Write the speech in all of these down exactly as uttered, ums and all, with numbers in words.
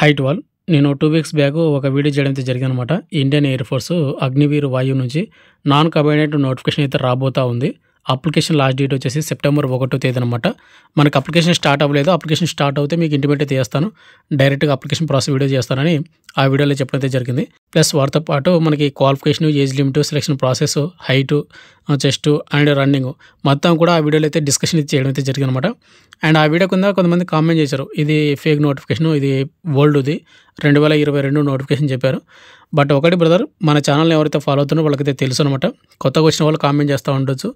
High to all, నేను two weeks back ఒక video చేయడం అయితే జరిగిందనమాట. ఇండియన్ ఎయిర్ ఫోర్స్ అగ్నివీర్ వాయువు నుంచి నాన్ కబైనెట్ నోటిఫికేషన్ అయితే రాబోతా ఉంది. అప్లికేషన్ లాస్ట్ డేట్ వచ్చేసి సెప్టెంబర్ ఒకటో తేదీ అనమాట. మనకు అప్లికేషన్ స్టార్ట్ అవ్వలేదు. అప్లికేషన్ స్టార్ట్ అవుతే మీకు ఇంటిమేట్ అయితే చేస్తాను, డైరెక్ట్గా అప్లికేషన్ ప్రాసెస్ వీడియో చేస్తానని ఆ వీడియోలో చెప్పడం అయితే జరిగింది. ప్లస్ వాటితో పాటు మనకి qualification, age limit, selection process, height, chest and running మొత్తం కూడా ఆ వీడియోలో అయితే డిస్కషన్ అయితే చేయడం అయితే జరిగింది అనమాట. అండ్ ఆ వీడియో కింద కొంతమంది కామెంట్ చేశారు, ఇది ఫేక్ నోటిఫికేషన్, ఇది ఓల్డ్ది, రెండు వేల ఇరవై రెండు నోటిఫికేషన్ చెప్పారు. బట్ ఒకటి బ్రదర్, మన ఛానల్ని ఎవరైతే ఫాలో అవుతున్నారో వాళ్ళకైతే తెలుసు అనమాట. కొత్తగా వచ్చిన వాళ్ళు కామెంట్ చేస్తూ ఉండొచ్చు.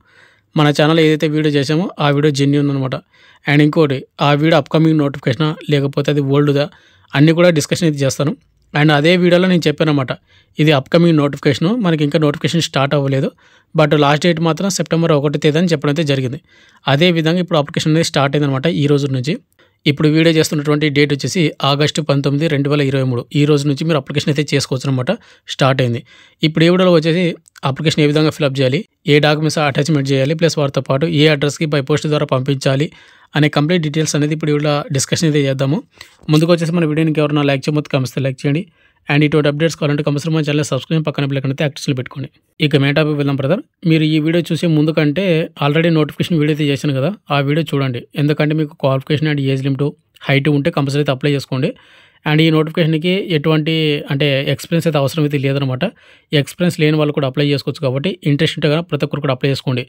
మన ఛానల్ ఏదైతే వీడియో చేసామో ఆ వీడియో జెన్యూన్ అనమాట. అండ్ ఇంకోటి, ఆ వీడియో అప్కమింగ్ నోటిఫికేషనా లేకపోతే అది ఓల్డ్దా అన్నీ కూడా డిస్కషన్ అయితే చేస్తాను. అండ్ అదే వీడియోలో నేను చెప్పాను అనమాట, ఇది అప్కమింగ్ నోటిఫికేషను, మనకి ఇంకా నోటిఫికేషన్ స్టార్ట్ అవ్వలేదు, బట్ లాస్ట్ డేట్ మాత్రం సెప్టెంబర్ ఒకటి తేదీ అని చెప్పడం అయితే జరిగింది. అదేవిధంగా ఇప్పుడు అప్లికేషన్ అనేది స్టార్ట్ అయిందనమాట. ఈ రోజు నుంచి ఇప్పుడు వీడియో చేస్తున్నటువంటి డేట్ వచ్చేసి ఆగస్టు పంతొమ్మిది రెండు వేల ఇరవై మూడు ఈ రోజు నుంచి మీరు అప్లికేషన్ అయితే చేసుకోవచ్చు అనమాట. స్టార్ట్ అయింది. ఇప్పుడు ఈ వీడియోలో వచ్చేసి అప్లికేషన్ ఏ విధంగా ఫిల్అప్ చేయాలి, ఏ డాక్యుమెంట్స్ అటాచ్మెంట్ చేయాలి, ప్లస్ వాటితో పాటు ఏ అడ్రస్కి బై పోస్ట్ ద్వారా పంపించాలి అనే కంప్లీట్ డీటెయిల్స్ అనేది ఇప్పుడు వీడియో డిస్కషన్ అయితే చేద్దాము. ముందుకు వచ్చేసి మన వీడియోకి ఎవరైనా లైక్ చేయబోతు కమిస్తే లైక్ చేయండి. అండ్ ఇటువంటి అప్డేట్స్ కావాలంటే కంపల్సరీ మన ఛానల్ సబ్స్క్రైబ్ పక్కన బెల్ ఐకాన్ అయితే యాక్టివ్లో పెట్టుకోండి. ఇక మెయిన్ టాపిక్ వెళ్దాం బ్రదర్. మీరు ఈ వీడియో చూసే ముందు కంటే ఆల్రెడీ నోటిఫికేషన్ వీడియో అయితే చేశాను కదా, ఆ వీడియో చూడండి. ఎందుకంటే మీకు qualification and age limit, height ఉంటే కంపల్సరీ అయితే అప్లై చేసుకోండి. అండ్ ఈ నోటిఫికేషన్కి ఎటువంటి అంటే ఎక్స్పీరియన్స్ అయితే అవసరం అయితే లేదనమాట. ఎక్స్పీరియన్స్ లేని వాళ్ళు కూడా అప్లై చేసుకోవచ్చు, కాబట్టి ఇంట్రెస్ట్ ఉంటే కానీ ప్రతి ఒక్కరు కూడా అప్లై చేసుకోండి.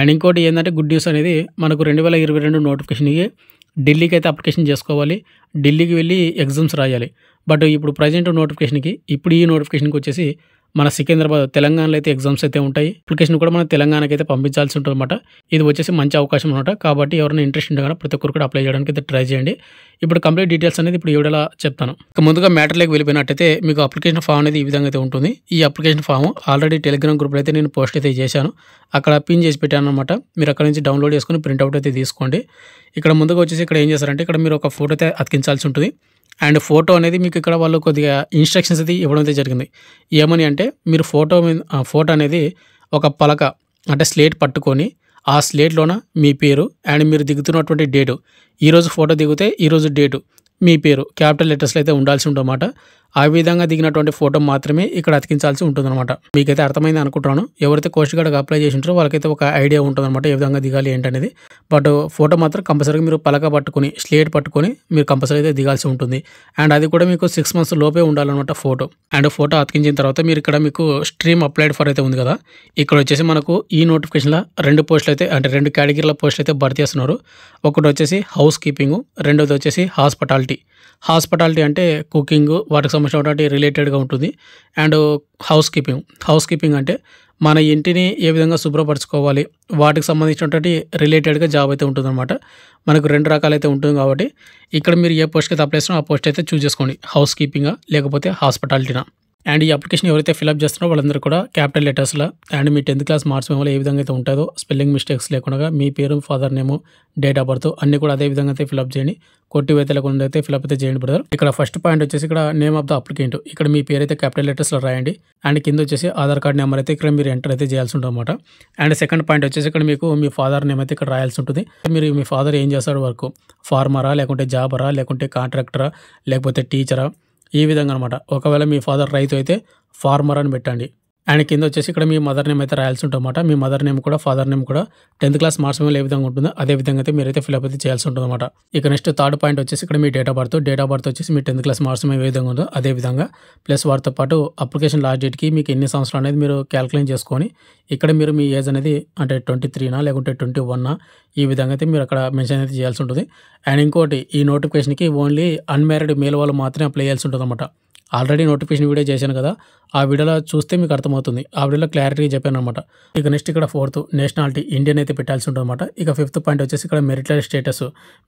అండ్ ఇంకోటి ఏంటంటే గుడ్ న్యూస్ అనేది, మనకు రెండు వేల ఇరవై రెండు నోటిఫికేషన్కి ఢిల్లీకి అయితే అప్లికేషన్ చేసుకోవాలి, ఢిల్లీకి వెళ్ళి ఎగ్జామ్స్ రాయాలి. బట్ ఇప్పుడు ప్రజెంట్ నోటిఫికేషన్కి, ఇప్పుడు ఈ నోటిఫికేషన్కి వచ్చేసి మన సికింద్రాబాద్ తెలంగాణలో అయితే ఎగ్జామ్స్ అయితే ఉంటాయి. అప్లికేషన్ కూడా మన తెలంగాణకి అయితే పంపించాల్సి ఉంటుందన్నమాట. ఇది వచ్చేసి మంచి అవకాశం అనమాట. కాబట్టి ఎవరైనా ఇంట్రెస్ట్ ఉంటే కానీ ప్రతి ఒక్కరు కూడా అప్లై చేయడానికి అయితే ట్రై చేయండి. ఇప్పుడు కంప్లీట్ డీటెయిల్స్ అనేది ఇప్పుడు ఎవడలా చెప్తాను. ఇక ముందుగా మ్యాటర్లోకి వెళ్ళిపోయినట్టయితే మీకు అప్లికేషన్ ఫామ్ అనేది ఈ విధంగా అయితే ఉంటుంది. ఈ అప్లికేషన్ ఫామ్ ఆల్రెడీ టెలిగ్రామ్ గ్రూప్లో అయితే నేను పోస్ట్ అయితే చేశాను, అక్కడ పిన్ చేసి పెట్టాను అనమాట. మీరు అక్కడ నుంచి డౌన్లోడ్ చేసుకుని ప్రింట్అవుట్ అయితే తీసుకోండి. ఇక్కడ ముందుగా వచ్చేసి ఇక్కడ ఏం చేస్తారంటే, ఇక్కడ మీరు ఒక ఫోటో అయితే అతికించాల్సి ఉంటుంది. అండ్ ఫోటో అనేది మీకు ఇక్కడ వాళ్ళు కొద్దిగా ఇన్స్ట్రక్షన్స్ అయితే ఇవ్వడం అయితే జరిగింది. ఏమని అంటే, మీరు ఫోటో ఫోటో అనేది ఒక పలక అంటే స్లేట్ పట్టుకొని, ఆ స్లేట్లోన మీ పేరు అండ్ మీరు దిగుతున్నటువంటి డేటు, ఈరోజు ఫోటో దిగితే ఈరోజు డేటు మీ పేరు క్యాపిటల్ లెటర్స్లో అయితే ఉండాల్సి ఉంటుందన్నమాట. ఆ విధంగా దిగినటువంటి ఫోటో మాత్రమే ఇక్కడ అతికించాల్సి ఉంటుందన్నమాట. మీకైతే అర్థమైంది అనుకుంటున్నాను. ఎవరైతే కోస్ట్ గార్డ్కి అప్లై చేసి ఉంటారో వాళ్ళకైతే ఒక ఐడియా ఉంటుందన్నమాట ఏ విధంగా దిగాలి ఏంటనేది. బట్ ఫోటో మాత్రం కంపల్సరీగా మీరు పలక పట్టుకుని స్లేట్ పట్టుకుని మీరు కంపల్సరీ అయితే దిగాల్సి ఉంటుంది. అండ్ అది కూడా మీకు సిక్స్ మంత్స్ లోపే ఉండాలన్నమాట ఫోటో. అండ్ ఫోటో అతికించిన తర్వాత మీరు ఇక్కడ మీకు స్ట్రీమ్ అప్లైడ్ ఫర్ అయితే ఉంది కదా, ఇక్కడ వచ్చేసి మనకు ఈ నోటిఫికేషన్లో రెండు పోస్టులు అయితే అంటే రెండు కేటగిరీల పోస్టులు అయితే భర్తీ చేస్తున్నారు. ఒకటి వచ్చేసి హౌస్ కీపింగ్, రెండోది వచ్చేసి హాస్పిటాలిటీ. హాస్పిటాలిటీ అంటే కుకింగ్ వాటికి సంబంధించినటువంటి రిలేటెడ్గా ఉంటుంది. And housekeeping, housekeeping అంటే మన ఇంటిని ఏ విధంగా శుభ్రపరచుకోవాలి వాటికి సంబంధించినటువంటి రిలేటెడ్గా జాబ్ అయితే ఉంటుందన్నమాట. మనకు రెండు రకాలైతే ఉంటుంది. కాబట్టి ఇక్కడ మీరు ఏ పోస్ట్కి అయితే అప్లై చేస్తున్నారో ఆ పోస్ట్ అయితే చూస్ చేసుకోండి, హౌస్ కీపింగా లేకపోతే హాస్పిటాలిటీనా. అండ్ ఈ అప్లికేషన్ ఎవరైతే ఫిల్అప్ చేస్తున్నారో వాళ్ళందరూ కూడా క్యాపిటల్ లెటర్స్లో అండ్ మీ టెన్త్ క్లాస్ మార్క్స్ మేమలో ఏ విధంగా అయితే ఉంటుందో స్పెల్లింగ్ మిస్టేక్స్ లేకుండా మీ పేరు, father name, date of birth అన్నీ కూడా అదే విధంగా అయితే ఫిల్అప్ చేయండి. కొట్టి వేతల కొంత అయితే ఫిల్అప్ అయితే చేయండి బ్రదర్. ఇక్కడ ఫస్ట్ పాయింట్ వచ్చేసి ఇక్కడ నేమ్ ఆఫ్ ద అప్లికెంట్, ఇక్కడ మీ పేరు అయితే క్యాపిటల్ లెటర్స్లో రాయండి. అండ్ కింద వచ్చేసి ఆధార్ కార్డ్ నెంబర్ అయితే ఇక్కడ మీరు ఎంటర్ అయితే చేయాల్సి ఉంటుంది అనమాట. అండ్ సెకండ్ పాయింట్ వచ్చేసి ఇక్కడ మీకు మీ ఫాదర్ నేమ్ అయితే ఇక్కడ రాయాల్సి ఉంటుంది. మీరు మీ ఫాదర్ ఏం చేస్తారు వర్క్, ఫార్మరా లేకుంటే జాబరా లేకుంటే కాంట్రాక్టరా లేకపోతే టీచరా, ఈ విధంగా అనమాట. ఒకవేళ మీ ఫాదర్ రైతు అయితే ఫార్మర్ అని పెట్టండి. అండ్ కింద వచ్చేసి ఇక్కడ మీ మదర్ నేమ్ అయితే రాయాల్సి ఉంటుందన్నమాట. మీ మదర్ నేమ్ కూడా ఫాదర్ నేమ్ కూడా టెన్త్ క్లాస్ మార్క్స్ మేమలో ఏ విధంగా ఉంటుందో అదే విధంగా అయితే మీరైతే ఫిల్అప్ అయితే చేయాల్సి ఉంటుందన్నమాట. ఇక నెక్స్ట్ థర్డ్ పాయింట్ వచ్చేసి ఇక్కడ మీ date of birth, date of birth వచ్చేసి మీ టెన్త్ క్లాస్ మార్క్స్ మేము ఏ విధంగా ఉందో అదే విధంగా, ప్లస్ వాటితో పాటు అప్లికేషన్ లాస్ట్ డేట్కి మీకు ఎన్ని సంవత్సరాలు అనేది మీరు క్యాల్కులేట్ చేసుకొని ఇక్కడ మీరు మీ ఏజ్ అనేది అంటే ట్వంటీ త్రీనా లేకుంటే ట్వంటీ వన్నా ఈ విధంగా అయితే మీరు అక్కడ మెన్షన్ అయితే చేయాల్సి ఉంటుంది. అండ్ ఇంకోటి, ఈ నోటిఫికేషన్కి ఓన్లీ అన్మ్యారీడ్ మేల్ వాళ్ళు మాత్రమే అప్లై చేయాల్సి ఉంటుందన్నమాట. ఆల్రెడీ నోటిఫికేషన్ వీడియో చేశాను కదా, ఆ వీడియోలో చూస్తే మీకు అర్థమవుతుంది, ఆ వీడియోలో క్లారిటీగా చెప్పాను అనమాట. ఇక నెక్స్ట్ ఇక్కడ ఫోర్త్ నేషనాలిటీ ఇండియన్ అయితే పెట్టాల్సి ఉంటుందన్నమాట. ఇక ఫిఫ్త్ పాయింట్ వచ్చేసి ఇక్కడ మెరిటల్ స్టేటస్,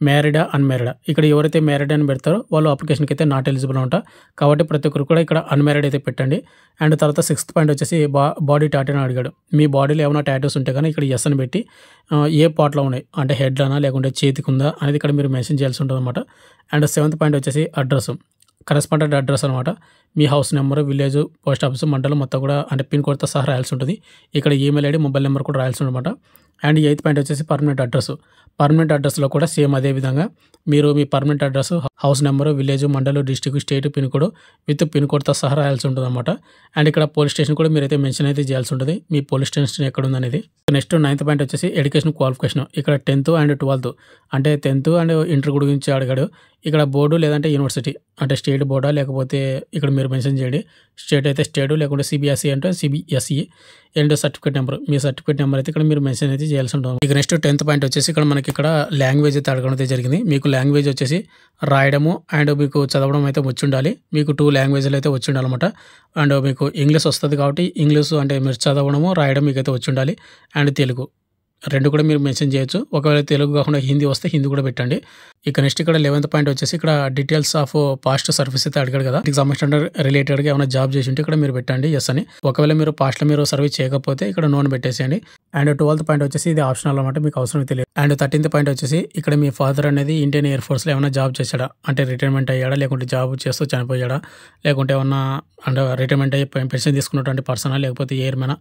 మ్యారీడా అన్మ్యారీడా. ఇక్కడ ఎవరైతే మ్యారీడ్ అని పెడతారో వాళ్ళు అప్లికేషన్కి అయితే నాట్ ఎలిజిబుల్ ఉంటారు. కాబట్టి ప్రతి ఒక్కరు కూడా ఇక్కడ అన్మ్యారీడ్ అయితే పెట్టండి. అండ్ తర్వాత సిక్స్త్ పాయింట్ వచ్చేసి బా బాడీ టాటూని అడిగాడు. మీ బాడీలో ఏమైనా టాటూస్ ఉంటే కానీ ఇక్కడ ఎస్ అని పెట్టి ఏ పార్ట్లో ఉన్నాయి అంటే హెడ్లోనా లేకుంటే చేతికి ఉందా అనేది ఇక్కడ మీరు మెన్షన్ చేయాల్సి ఉంటుందన్నమాట. అండ్ సెవెంత్ పాయింట్ వచ్చేసి అడ్రస్, కరెస్పాండెంట్ అడ్రస్ అన్నమాట మీ house number village post office మండలం మొత్తం కూడా అంటే పిన్ కోడ్తో సహా రాయాల్సి ఉంటుంది ఇక్కడ ఈమెయిల్ ఐడి మొబైల్ నెంబర్ కూడా రాయాల్సి ఉంటుంది అన్నమాట అండ్ ఎయిత్ పాయింట్ వచ్చేసి పర్మనెంట్ అడ్రస్ పర్మనెంట్ అడ్రస్లో కూడా సేమ్ అదే విధంగా మీరు మీ permanent address house number village మండలం district state pin code with pin కోడ్తో సహా రాయాల్సి ఉంటుంది అనమాట అండ్ ఇక్కడ పోలీస్ స్టేషన్ కూడా మీరైతే మెన్షన్ అయితే చేయాల్సి ఉంటుంది మీ పోలీస్ స్టేషన్ ఎక్కడ ఉందనేది నెక్స్ట్ నైన్త్ పాయింట్ వచ్చేసి ఎడ్యుకేషన్ క్వాలిఫికేషన్ ఇక్కడ టెన్త్ అండ్ ట్వెల్త్ అంటే టెన్త్ అండ్ ఇంటర్ గురించి అడిగాడు ఇక్కడ బోర్డు లేదంటే యూనివర్సిటీ అంటే స్టేట్ బోర్డా లేకపోతే ఇక్కడ మీరు మెన్షన్ చేయండి స్టేట్ అయితే స్టేట్ లేకుంటే సిబిఎస్ఈ అంటే సిబిఎస్ఈ అండ్ సర్టిఫికేట్ నెంబర్ మీ సర్టిఫికేట్ నెంబర్ అయితే ఇక్కడ మీరు మెన్షన్ అయితే చేయాల్సి ఉంటుంది ఇక నెక్స్ట్ టెన్త్ పాయింట్ వచ్చేసి ఇక్కడ మనకి ఇక్కడ లాంగ్వేజ్ అయితే అడగడం అయితే జరిగింది మీకు లాంగ్వేజ్ వచ్చేసి రాయడము అండ్ మీకు చదవడం అయితే వచ్చి ఉండాలి మీకు టూ లాంగ్వేజ్లు అయితే వచ్చి ఉండాలన్నమాట అండ్ మీకు ఇంగ్లీష్ వస్తుంది కాబట్టి ఇంగ్లీష్ అంటే మీరు చదవడము రాయడం మీకైతే వచ్చి ఉండాలి అండ్ తెలుగు రెండు కూడా మీరు మెన్షన్ చేయొచ్చు ఒకవేళ తెలుగు కాకుండా హిందీ వస్తే హిందీ కూడా పెట్టండి ఇక నెక్స్ట్ ఇక్కడ లెవెంత్ పాయింట్ వచ్చేసి ఇక్కడ డీటెయిల్స్ ఆఫ్ పాస్ట్ సర్వీస్ అయితే అడిగాడు కదా దీనికి సంబంధించిన రిలేటెడ్గా ఏమైనా జాబ్ చేసి ఉంటే ఇక్కడ మీరు పెట్టండి ఎస్ అని ఒకవేళ మీరు పాస్ట్లో మీరు సర్వీస్ చేయకపోతే ఇక్కడ నోన్ పెట్టేసేయండి అండ్ ట్వెల్త్ పాయింట్ వచ్చేసి ఇది ఆప్షనల్ అనమాట మీకు అవసరం తెలియదు అండ్ థర్టీన్త్ పాయింట్ వచ్చేసి ఇక్కడ మీ ఫాదర్ అనేది ఇండియన్ ఎయిర్ ఫోర్స్లో ఏమైనా జాబ్ చేశాడా అంటే రిటైర్మెంట్ అయ్యాడా లేకుంటే జాబ్ చేస్తూ చనిపోయాడా లేకుంటే ఏమన్నా అంటే రిటైర్మెంట్ అయ్యి పెన్షన్ తీసుకున్నటువంటి పర్సనా లేకపోతే ఎయిర్మెనా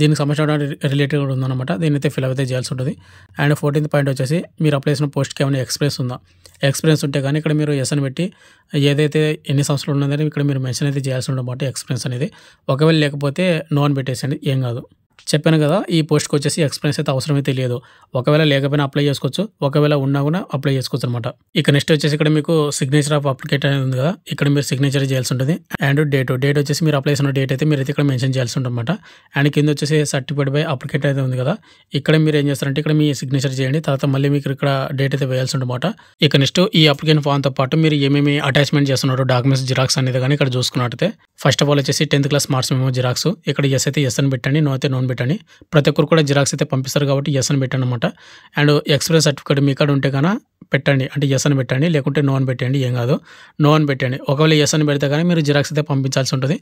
దీనికి సంబంధించిన రిలేటెడ్ కూడా ఉందన్నమాట దీని అయితే ఫిల్ అయితే చేయాల్సి ఉంటుంది అండ్ ఫోర్టీన్త్ పాయింట్ వచ్చేసి మీరు అప్లై చేసిన పోస్ట్కి ఏమైనా ఎక్స్పీరియన్స్ ఉందా ఎక్స్పీరియన్స్ ఉంటే కానీ ఇక్కడ మీరు ఎస్ఎన్ పెట్టి ఏదైతే ఎన్ని సంవత్సరాలు ఉన్నదని ఇక్కడ మీరు మెన్షన్ అయితే చేయాల్సి ఉండబట్టి ఎక్స్పీరియన్స్ అనేది ఒకవేళ లేకపోతే నోన్ పెట్టేసండి ఏం కాదు చెప్పాను కదా ఈ పోస్ట్కి వచ్చేసి ఎక్స్పీరియన్స్ అయితే అవసరమే తెలియదు ఒకవేళ లేకపోయినా అప్లై చేసుకోవచ్చు ఒకవేళ ఉన్నా కూడా అప్లై చేసుకోవచ్చు అనమాట ఇక నెక్స్ట్ వచ్చేసి ఇక్కడ మీకు సిగ్నేచర్ ఆఫ్ అప్లికేట్ అనేది ఉంది కదా ఇక్కడ మీరు సిగ్నేచర్ చేయాల్సి ఉంటుంది అండ్ డేట్ డేట్ వచ్చేసి మీరు అప్లై చేసిన డేట్ అయితే మీరు అయితే ఇక్కడ మెన్షన్ చేయాల్సి ఉంటుందన్నమాట అండ్ కింద వచ్చేసి సర్టిఫైడ్ బై అప్లికేట్ అయితే ఉంది కదా ఇక్కడ మీరు ఏం చేస్తారంటే ఇక్కడ మీ సిగ్నేచర్ చేయండి తర్వాత మళ్ళీ మీకు ఇక్కడ డేట్ అయితే వేయాల్సి ఉంటుందన్నమాట ఇక నెక్స్ట్ ఈ అప్లికేషన్ ఫామ్తో పాటు మీరు ఏమేమి అటాచ్మెంట్ చేస్తున్నారు డాక్యుమెంట్స్ జిరాక్స్ అనేది కానీ ఇక్కడ చూసుకున్నట్టయితే ఫస్ట్ ఆఫ్ ఆల్ వచ్చేసి tenth class marks memo xerox ఇక్కడ ఎస్ అయితే ఎస్ అని పెట్టండి నో అయితే నోన్ పెట్టండి ప్రతి ఒక్కరు కూడా జిరాక్స్ అయితే పంపిస్తారు కాబట్టి ఎస్ అని పెట్టండి అనమాట అండ్ ఎక్స్పీరియన్స్ సర్టిఫికేట్ మీ కాడ ఉంటే కన్నా పెట్టండి అంటే ఎస్ అని పెట్టండి లేకుంటే నో అని పెట్టండి ఏం కాదు నో అని పెట్టండి ఒకవేళ ఎస్ అని పెడితే కానీ మీరు జిరాక్స్ అయితే పంపించాల్సి ఉంటుంది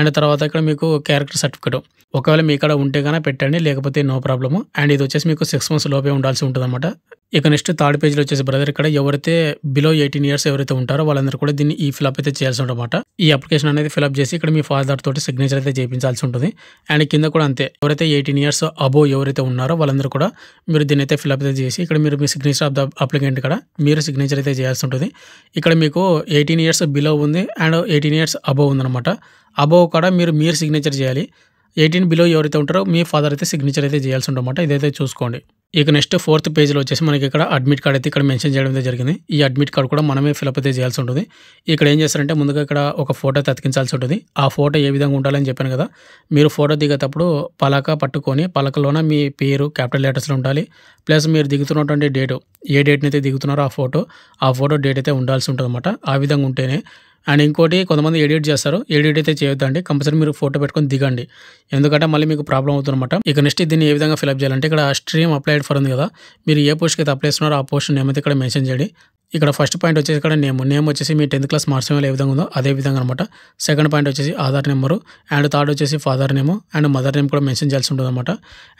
అండ్ తర్వాత ఇక్కడ మీకు క్యారెక్టర్ సర్టిఫికేట్ ఒకవేళ మీ కాడ ఉంటే కన్నా పెట్టండి లేకపోతే నో ప్రాబ్లము అండ్ ఇది వచ్చేసి మీకు సిక్స్ మంత్స్ లోపే ఉండాల్సి ఉంటుంది అనమాట ఇక నెక్స్ట్ థర్డ్ పేజ్లో వచ్చేసి బ్రదర్ ఇక్కడ ఎవరైతే బిలో ఎయిటీన్ ఇయర్స్ ఎవరైతే ఉంటారో వాళ్ళందరూ కూడా దీన్ని ఈ ఫిల్అప్ అయితే చేయాల్సి ఉంటుంది ఈ అప్లికేషన్ అనేది ఫిల్అప్ చేసి ఇక్కడ మీ ఫాదర్ తోటి సిగ్నేచర్ అయితే చేయించాల్సి ఉంటుంది అండ్ కింద కూడా అంతే ఎవరైతే ఎయిటీన్ ఇయర్స్ అబోవ్ ఎవరైతే ఉన్నారో వాళ్ళందరూ కూడా మీరు దీన్ని అయితే ఫిల్అప్ అయితే చేసి ఇక్కడ మీరు మీ సిగ్నేచర్ ఆఫ్ ద అప్లికెంట్ ఇక్కడ మీరు సిగ్నేచర్ అయితే చేయాల్సి ఉంటుంది ఇక్కడ మీకు ఎయిటీన్ ఇయర్స్ బిలో ఉంది అండ్ ఎయిటీన్ ఇయర్స్ అబోవ్ ఉందన్నమాట అబోవ్ కూడా మీరు మీరు సిగ్నేచర్ చేయాలి ఎయిటీన్ బిలో ఎవరైతే ఉంటారో మీ ఫాదర్ అయితే సిగ్నేచర్ అయితే చేయాల్సి ఉంటుంది ఇదైతే చూసుకోండి ఇక నెక్స్ట్ ఫోర్త్ పేజ్లో వచ్చేసి మనకి ఇక్కడ అడ్మిట్ కార్డ్ అయితే ఇక్కడ మెన్షన్ చేయడం జరిగింది ఈ అడ్మిట్ కార్డ్ కూడా మనమే ఫిల్అప్ అయితే చేయాల్సి ఉంటుంది ఇక్కడ ఏం చేస్తారంటే ముందుగా ఇక్కడ ఒక ఫోటో అతికించాల్సి ఉంటుంది ఆ ఫోటో ఏ విధంగా ఉండాలని చెప్పాను కదా మీరు ఫోటో దిగేటప్పుడు పలక పట్టుకొని పలకలోన మీ పేరు క్యాపిటల్ లెటర్స్లో ఉండాలి ప్లస్ మీరు దిగుతున్నటువంటి డేటు ఏ డేట్ని అయితే దిగుతున్నారో ఆ ఫోటో ఆ ఫోటో డేట్ అయితే ఉండాల్సి ఉంటుంది అనమాట ఆ విధంగా ఉంటేనే అండ్ ఇంకోటి కొంతమంది ఎడిట్ చేస్తారు ఎడిట్ అయితే చేయొద్దండి కంపల్సరీ మీరు ఫోటో పెట్టుకొని దిగండి ఎందుకంటే మళ్ళీ మీకు ప్రాబ్లం అవుతుందన్నమాట ఇక నెక్స్ట్ దీన్ని ఏ విధంగా ఫిల్అప్ చేయాలంటే ఇక్కడ స్ట్రీమ్ అప్లైడ్ ఫర్ ఉంది కదా మీరు ఏ పోస్ట్కి అయితే అప్లై చేస్తున్నారో ఆ పోస్ట్ నేమ్ అయితే ఇక్కడ మెన్షన్ చేయండి ఇక్కడ ఫస్ట్ పాయింట్ వచ్చేసి ఇక్కడ నేమ్ నేమ్ వచ్చేసి మీ టెన్త్ క్లాస్ మార్క్స్ ఏ విధంగా ఉందో అదే విధంగా అనమాట సెకండ్ పాయింట్ వచ్చేసి ఆధార్ నెంబరు అండ్ థర్డ్ వచ్చేసి father name and mother name కూడా మెన్షన్ చేయాల్సి ఉంటుంది అనమాట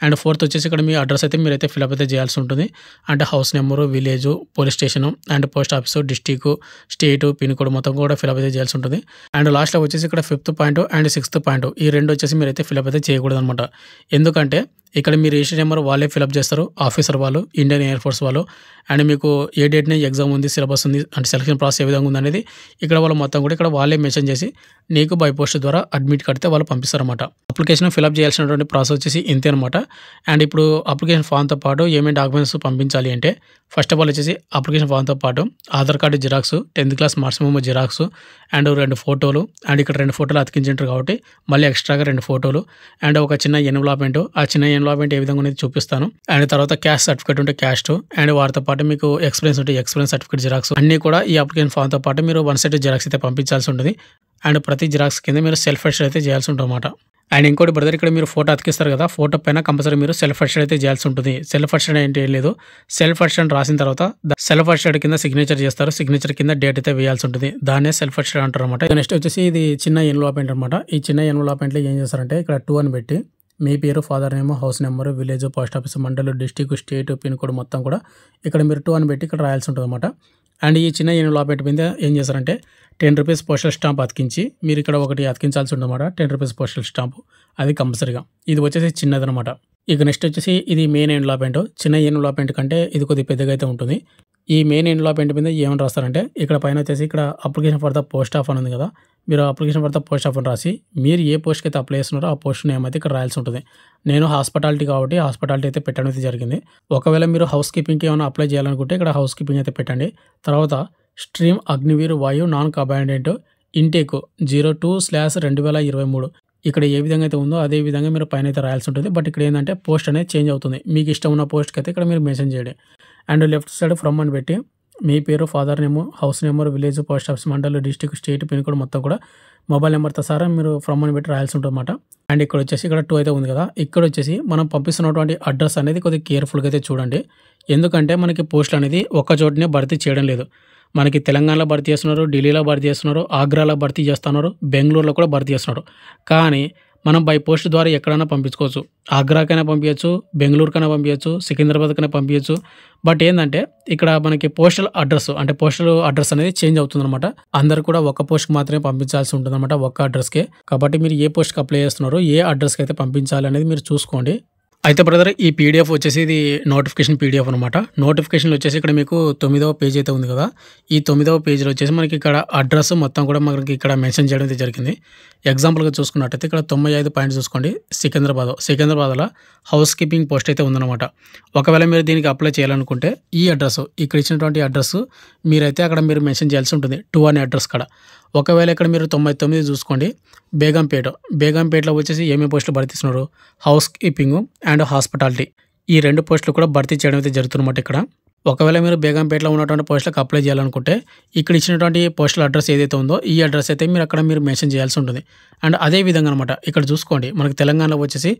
అండ్ ఫోర్త్ వచ్చేసి ఇక్కడ మీ అడ్రస్ అయితే మీరైతే ఫిల్అప్ అయితే చేయాల్సి ఉంటుంది అంటే house number village police station and post office district state pin code మొత్తం కూడా ఫిల్అప్ అయితే చేయాల్సి ఉంటుంది అండ్ లాస్ట్లో వచ్చేసి ఇక్కడ fifth point and sixth point ఈ రెండు వచ్చేసి మీరైతే ఫిల్అప్ అయితే చేయకూడదు అనమాట ఎందుకంటే ఇక్కడ మీ రిజిస్టర్ నెంబర్ వాళ్ళే ఫిల్అప్ చేస్తారు ఆఫీసర్ వాళ్ళు ఇండియన్ ఎయిర్ ఫోర్స్ వాళ్ళు అండ్ మీకు ఏ డేట్ని ఎగ్జామ్ ఉంది సిలబస్ ఉంది అంటే సెలక్షన్ ప్రాసెస్ ఏ విధంగా ఉంది అనేది ఇక్కడ వాళ్ళు మొత్తం కూడా ఇక్కడ వాళ్ళే మెన్షన్ చేసి నీకు బై పోస్ట్ ద్వారా అడ్మిట్ కడితే వాళ్ళు పంపిస్తారన్నమాట అప్లికేషన్ ఫిల్అప్ చేయాల్సినటువంటి ప్రాసెస్ వచ్చేసి ఇంతే అనమాట అండ్ ఇప్పుడు అప్లికేషన్ ఫామ్తో పాటు ఏమేమి డాక్యుమెంట్స్ పంపించాలి అంటే ఫస్ట్ ఆఫ్ ఆల్ వచ్చేసి అప్లికేషన్ ఫామ్తో పాటు Aadhaar card xerox tenth class marks memo xerox and రెండు ఫోటోలు అండ్ ఇక్కడ రెండు ఫోటోలు అతికించారు కాబట్టి మళ్ళీ ఎక్స్ట్రాగా రెండు ఫోటోలు అండ్ ఒక చిన్న ఎన్వలప్మెంట్ ఆ చిన్న ఎన్వలప్మెంట్ ఏ విధంగా అనేది చూపిస్తాను అండ్ తర్వాత క్యాస్ట్ సర్టిఫికేట్ ఉంటే క్యాస్ట్ అండ్ వారితో పాటు మీకు ఎక్స్పీరియన్స్ ఉంటే ఎక్స్పీరియన్స్ సర్టిఫికేట్ జిరాక్స్ అన్ని కూడా ఈ అప్లికేషన్ ఫామ్తో పాటు మీరు వన్ సెట్ జిరాక్స్ అయితే పంపించాల్సి ఉంటుంది అండ్ ప్రతి జిరాక్స్ కింద మీరు సెల్ఫ్ అటెస్ట్ అయితే చేయాల్సి ఉంటుంది అన్నమాట అండ్ ఇంకోటి బ్రదర్ ఇక్కడ మీరు ఫోటో అతికిస్తారు కదా ఫోటో పైన కంపల్సరీ మీరు సెల్ఫ్ అటెస్ట్ అయితే చేయాల్సి ఉంటుంది సెల్ఫ్ అటెస్ట్ ఏంటి ఏం లేదు సెల్ఫ్ అటెస్ట్ రాసిన తర్వాత సెల్ఫ్ అటెస్ట్ కింద సిగ్నేచర్ చేస్తారు సిగ్నేచర్ కింద డేట్ అయితే వేయాల్సి ఉంటుంది దాన్నే సెల్ఫ్ అటెస్ట్ అంటారు అనమాట నెక్స్ట్ వచ్చేసి ఇది చిన్న ఎన్వలప్మెంట్ అనమాట ఈ చిన్న ఎన్వలప్మెంట్లో ఏం చేస్తారంటే ఇక్కడ టూ అని పెట్టి మీ పేరు father name house number village post office mandal district state pin code మొత్తం కూడా ఇక్కడ మీరు టూ అని పెట్టి ఇక్కడ రాయాల్సి ఉంటుంది అన్నమాట. అండ్ ఈ చిన్న ఏనుగు లాపెట్ మీద ఏం చేశారంటే టెన్ రూపీస్ పోస్టల్ స్టాంప్ అతికించి మీరు ఇక్కడ ఒకటి అతికించాల్సి ఉందన్నమాట. టెన్ రూపీస్ పోస్టల్ స్టాంప్ అది కంపల్సరీగా. ఇది వచ్చేసి చిన్నదనమాట. ఇక నెక్స్ట్ వచ్చేసి ఇది మెయిన్ ఏనుగు లాపెంట్. చిన్న ఏనుగు లాపెంట్ కంటే ఇది కొద్దిగా పెద్దగా అయితే ఉంటుంది. ఈ మెయిన్ ఏనుగు లాపెంట్ మీద ఏమని రాస్తారంటే ఇక్కడ పైన వచ్చేసి ఇక్కడ application for the post of అని ఉంది కదా, మీరు అప్లికేషన్ పడితే పోస్ట్ ఆఫ్ అని రాసి మీరు ఏ పోస్ట్కి అయితే అప్లై చేస్తున్నారో ఆ పోస్ట్ నేమ్ అయితే ఇక్కడ రాయాల్సి ఉంటుంది. నేను హాస్పిటాలిటీ కాబట్టి హాస్పిటాలిటీ అయితే పెట్టడం అయితే జరిగింది. ఒకవేళ మీరు హౌస్ కీపింగ్కి ఏమైనా అప్లై చేయాలనుకుంటే ఇక్కడ హౌస్ కీపింగ్ అయితే పెట్టండి. తర్వాత stream Agniveer Vayu non commandant intake zero two slash రెండు వేల ఇరవై మూడు ఇక్కడ ఏ విధంగా అయితే ఉందో అదే విధంగా మీరు పైన అయితే రాయాల్సి ఉంటుంది. బట్ ఇక్కడ ఏంటంటే పోస్ట్ అనేది చేంజ్ అవుతుంది. మీకు ఇష్టం ఉన్న పోస్ట్కి అయితే ఇక్కడ మీరు మెన్షన్ చేయండి. అండ్ లెఫ్ట్ సైడ్ ఫ్రమ్ అని పెట్టి మీ పేరు father name house number village post office mandal district state pin code మొత్తం కూడా మొబైల్ నెంబర్తో సరే మీరు ఫ్రమ్ అని పెట్టి రాయాల్సి ఉంటుంది అన్నమాట. అండ్ ఇక్కడ వచ్చేసి ఇక్కడ టూ అయితే ఉంది కదా, ఇక్కడ వచ్చేసి మనం పంపిస్తున్నటువంటి అడ్రస్ అనేది కొద్దిగా కేర్ఫుల్గా అయితే చూడండి. ఎందుకంటే మనకి పోస్టులు అనేది ఒక్క చోటనే భర్తీ చేయడం లేదు. మనకి తెలంగాణలో భర్తీ చేస్తున్నారు, ఢిల్లీలో భర్తీ చేస్తున్నారు, ఆగ్రాలో భర్తీ చేస్తున్నారు, బెంగళూరులో కూడా భర్తీ చేస్తున్నారు. కానీ మనం బై పోస్ట్ ద్వారా ఎక్కడైనా పంపించుకోవచ్చు. ఆగ్రాకైనా పంపించచ్చు, బెంగళూరుకైనా పంపించచ్చు, సికింద్రాబాద్కైనా పంపించచ్చు. బట్ ఏంటంటే ఇక్కడ మనకి పోస్టల్ అడ్రస్ అంటే పోస్టల్ అడ్రస్ అనేది చేంజ్ అవుతుందన్నమాట. అందరు కూడా ఒక పోస్ట్కి మాత్రమే పంపించాల్సి ఉంటుందన్నమాట, ఒక్క అడ్రస్కే. కాబట్టి మీరు ఏ పోస్ట్కి అప్లై చేస్తున్నారో ఏ అడ్రస్కి అయితే పంపించాలి అనేది మీరు చూసుకోండి. అయితే బ్రదర్ ఈ పీడిఎఫ్ వచ్చేసి ఇది నోటిఫికేషన్ పీడిఎఫ్ అనమాట. నోటిఫికేషన్లు వచ్చేసి ఇక్కడ మీకు తొమ్మిదవ పేజ్ అయితే ఉంది కదా, ఈ తొమ్మిదవ పేజీలో వచ్చేసి మనకి ఇక్కడ అడ్రస్ మొత్తం కూడా మనకి ఇక్కడ మెన్షన్ చేయడం అయితే జరిగింది. ఎగ్జాంపుల్గా చూసుకున్నట్టయితే ఇక్కడ తొంభై ఐదు పాయింట్ చూసుకోండి, సికింద్రాబాద్ సికింద్రాబాద్లో హౌస్ కీపింగ్ పోస్ట్ అయితే ఉందన్నమాట. ఒకవేళ మీరు దీనికి అప్లై చేయాలనుకుంటే ఈ అడ్రస్ ఇక్కడ ఇచ్చినటువంటి అడ్రస్ మీరైతే అక్కడ మీరు మెన్షన్ చేయాల్సి ఉంటుంది, టూ అనే అడ్రస్ కాడ. ఒకవేళ ఇక్కడ మీరు తొంభై తొమ్మిది చూసుకోండి, బేగంపేట బేగంపేటలో వచ్చేసి ఏమేమి పోస్టులు భర్తీస్తున్నారు, హౌస్ కీపింగ్ అండ్ హాస్పిటాలిటీ ఈ రెండు పోస్టులు కూడా భర్తీ చేయడం అయితే జరుగుతుందన్నమాట. ఇక్కడ ఒకవేళ మీరు బేగంపేటలో ఉన్నటువంటి పోస్టులకు అప్లై చేయాలనుకుంటే ఇక్కడ ఇచ్చినటువంటి పోస్టుల అడ్రస్ ఏదైతే ఉందో ఈ అడ్రస్ అయితే మీరు అక్కడ మీరు మెన్షన్ చేయాల్సి ఉంటుంది. అండ్ అదే విధంగా అనమాట ఇక్కడ చూసుకోండి మనకు తెలంగాణలో వచ్చేసి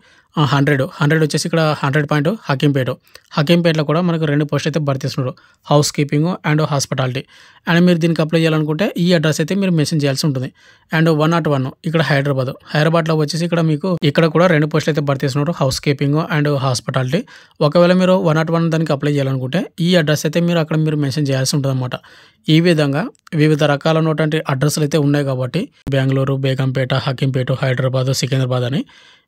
హండ్రెడ్ హండ్రెడ్ వచ్చేసి ఇక్కడ హండ్రెడ్ పాయింట్ హకీంపేట హకీంపేటలో కూడా మనకు రెండు పోస్టులు అయితే భర్తీ చేస్తున్నారు, housekeeping and hospitality. And మీరు దీనికి అప్లై చేయాలనుకుంటే ఈ అడ్రస్ అయితే మీరు మెన్షన్ చేయాల్సి ఉంటుంది. అండ్ వన్ నాట్ వన్ ఇక్కడ హైదరాబాద్ హైదరాబాద్లో వచ్చేసి ఇక్కడ మీకు ఇక్కడ కూడా రెండు పోస్టులు అయితే భర్తీ చేస్తున్నారు, హౌస్ కీపింగ్ అండ్ హాస్పిటాలిటీ. ఒకవేళ మీరు వన్ నాట్ వన్ దానికి అప్లై చేయాలనుకుంటే ఈ అడ్రస్ అయితే మీరు అక్కడ మీరు మెన్షన్ చేయాల్సి ఉంటుంది అన్నమాట. ఈ విధంగా వివిధ రకాలైనటువంటి అడ్రస్లు అయితే ఉన్నాయి కాబట్టి బెంగళూరు, బేగంపేట, హకీంపేట, హైదరాబాద్, సికింద్రాబాద్ అని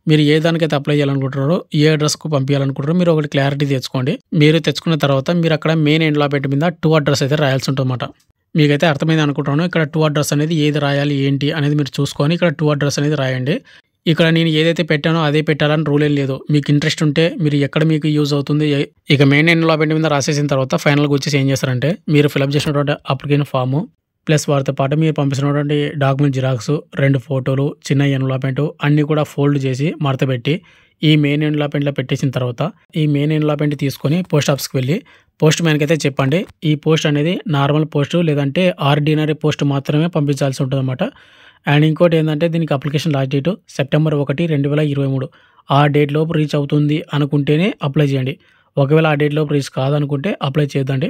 మీరు ఏ దానికైతే అప్లై చేయాలనుకుంటున్నారో ఏ అడ్రస్కు పంపించాలనుకుంటారో మీరు ఒకటి క్లారిటీ తెచ్చుకోండి. మీరు తెచ్చుకున్న తర్వాత మీరు అక్కడ మెయిన్ ఎండ్ లాపెట్ మీద టూ అడ్రస్ అయితే రాయాల్సి ఉంటుంది అన్నమాట. మీకైతే అర్థమైంది అనుకుంటున్నాను. ఇక్కడ టూ అడ్రస్ అనేది ఏది రాయాలి ఏంటి అనేది మీరు చూసుకొని ఇక్కడ టూ అడ్రస్ అనేది రాయండి. ఇక్కడ నేను ఏదైతే పెట్టానో అదే పెట్టాలని రూల్ ఏం లేదు. మీకు ఇంట్రెస్ట్ ఉంటే మీరు ఎక్కడ మీకు యూజ్ అవుతుంది. ఇక మెయిన్ ఎండ్ లాపెట్ మీద రాసేసిన తర్వాత ఫైనల్గా వచ్చేసి ఏం చేస్తారంటే మీరు ఫిలప్ చేసినటువంటి అప్లికేషన్ ఫాము ప్లస్ వారితో పాటు మీరు పంపిస్తున్నటువంటి డాక్యుమెంట్ జిరాక్స్, రెండు ఫోటోలు, చిన్న ఎండ్ లాపెంట్ అన్నీ కూడా ఫోల్డ్ చేసి మడతపెట్టి ఈ మెయిన్ ఎండ్ లాపెంట్లో పెట్టేసిన తర్వాత ఈ మెయిన్ ఎండ్ లాపెంట్ తీసుకొని పోస్ట్ ఆఫీస్కి వెళ్ళి పోస్ట్ మ్యాన్కి అయితే చెప్పండి ఈ పోస్ట్ అనేది నార్మల్ పోస్టు లేదంటే ఆర్డినరీ పోస్ట్ మాత్రమే పంపించాల్సి ఉంటుంది అన్నమాట. అండ్ ఇంకోటి ఏంటంటే దీనికి అప్లికేషన్ లాస్ట్ డేటు సెప్టెంబర్ ఒకటి రెండు వేల ఇరవై మూడు ఆ డేట్ లోపు రీచ్ అవుతుంది అనుకుంటేనే అప్లై చేయండి. ఒకవేళ ఆ డేట్ లోపు రీచ్ కాదనుకుంటే అప్లై చేయొద్దండి.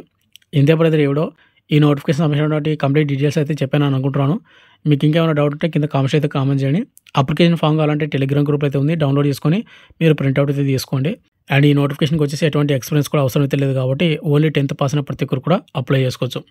ఇంతే బ్రదర్ ఎవడో ఈ నోటిఫికేషన్ సంబంధించినటువంటి కంప్లీట్ డీటెయిల్స్ అయితే చెప్పాను అనుకుంటున్నాను. మీకు ఇంకేమైనా డౌట్ ఉంటే కింద కామెంట్స్ అయితే కామెంట్ చేయండి. అప్లికేషన్ ఫామ్ కావాలంటే టెలిగ్రామ్ గ్రూప్ అయితే ఉంది, డౌన్లోడ్ చేసుకొని మీరు ప్రింట్అవుట్ అయితే తీసుకోండి. అండ్ ఈ నోటిఫికేషన్కి వచ్చేసి ఎటువంటి ఎక్స్పీరియన్స్ కూడా అవసరం అయితే లేదు కాబట్టి ఓన్లీ టెన్త్ పాస్ అయిన ప్రతి ఒక్కరు కూడా అప్లై చేసుకోవచ్చు.